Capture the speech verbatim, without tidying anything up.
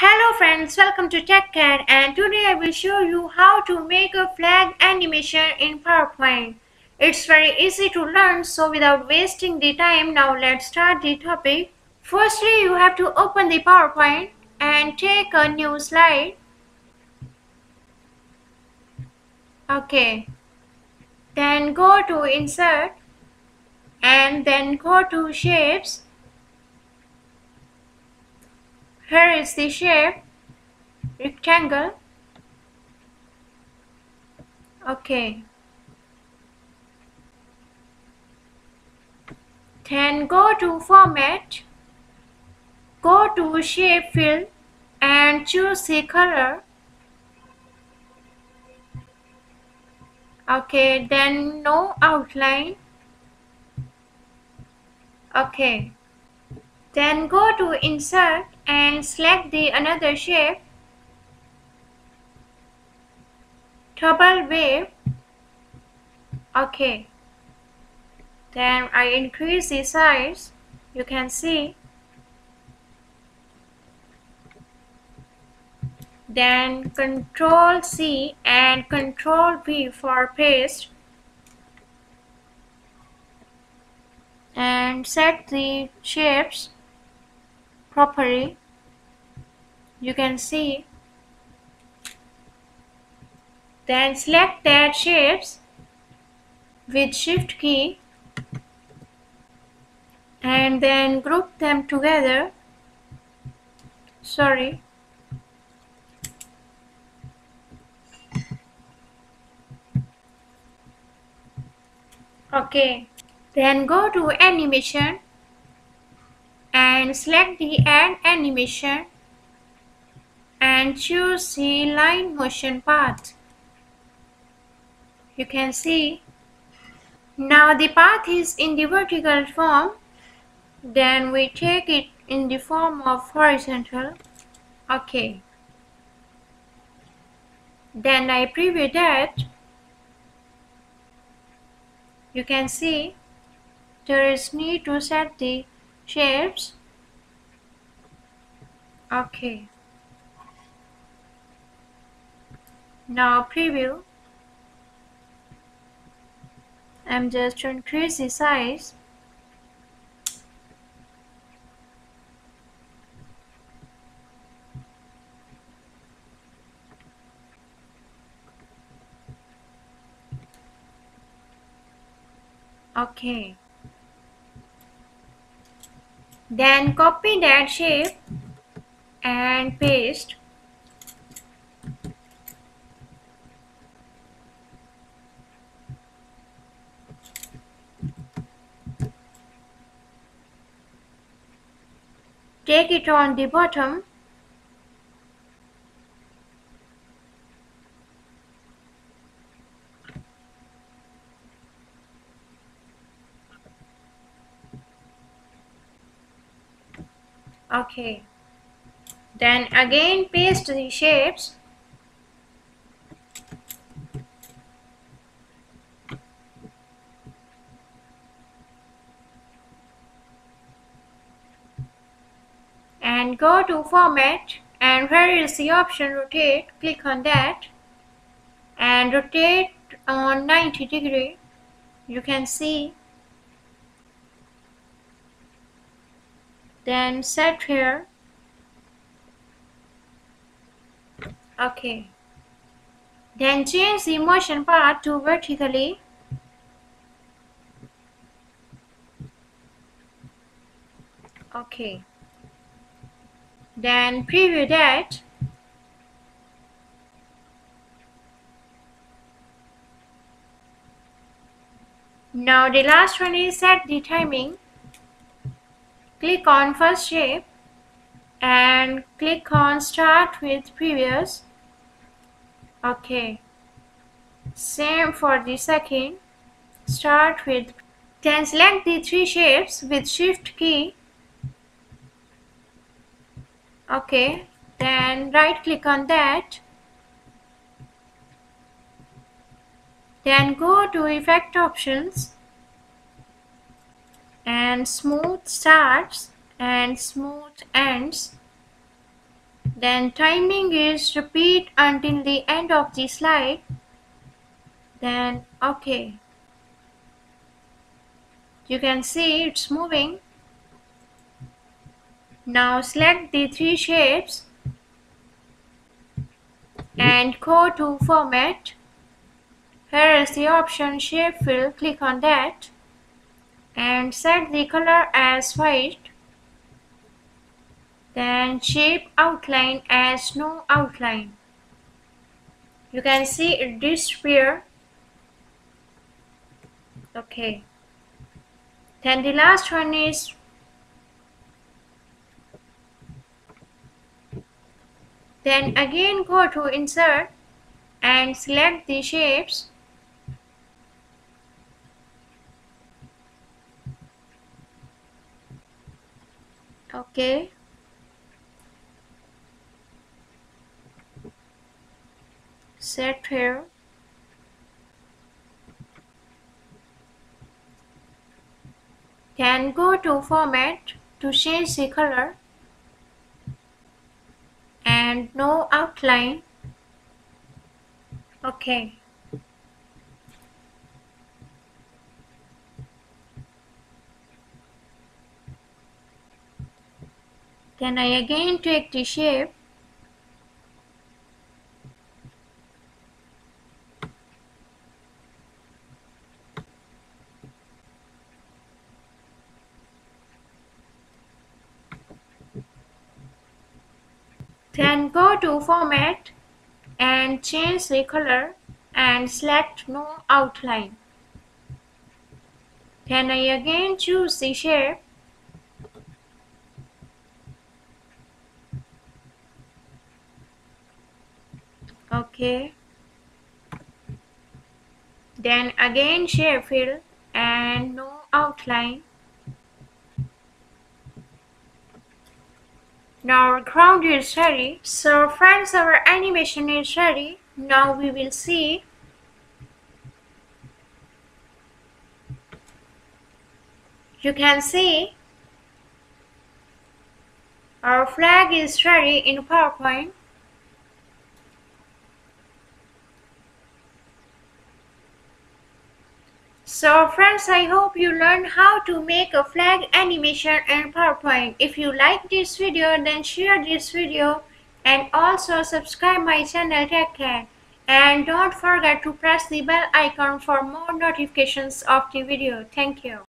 Hello friends, welcome to Tech Cat, and today I will show you how to make a flag animation in PowerPoint. It's very easy to learn, so without wasting the time, now let's start the topic. Firstly, you have to open the PowerPoint and take a new slide. Okay, then go to Insert and then go to Shapes. Here is the shape, rectangle. Okay. Then go to Format, go to Shape Fill and choose the color. Okay, then no outline. Okay. Then go to Insert and select the another shape, double wave. Okay, then I increase the size, you can see. Then Control C and Control V for paste and set the shapes properly, you can see. Then select that shapes with Shift key and then group them together. Sorry. Okay, then go to Animation and select the Add Animation and choose the Line Motion path. You can see. Now the path is in the vertical form. Then we take it in the form of horizontal. Okay. Then I preview that. You can see. There is need to set the shapes. Okay, now preview. I'm just to increase the size. Okay, then copy that shape and paste. Take it on the bottom. Okay, then again paste the shapes. And go to Format, and here is the option Rotate. Click on that and rotate on ninety degree, you can see. Then set here. Okay. Then change the motion path to vertically. Okay. Then preview that. Now the last one is set the timing. Click on first shape and click on Start with Previous. Okay, same for the second, Start with. Then select the three shapes with Shift key. Okay, then right click on that. Then go to Effect Options and Smooth Starts and Smooth Ends. Then timing is repeat until the end of the slide. Then okay. You can see it's moving. Now select the three shapes and go to format. Here is the option shape fill. Click on that and set the color as white. Then shape outline as no outline. You can see it disappear. Okay. Then the last one is then again go to insert and select the shapes . Okay set here . Then go to format to change the color and no outline. Okay. Then I again take the shape . Then go to format and change the color and select no outline. Then I again choose the shape. Okay. Then again shape fill and no outline. Now ground is ready. So friends, our animation is ready. Now we will see. You can see our flag is ready in PowerPoint. So friends, I hope you learned how to make a flag animation in PowerPoint. If you like this video, then share this video and also subscribe my channel Tech Cat. And don't forget to press the bell icon for more notifications of the video. Thank you.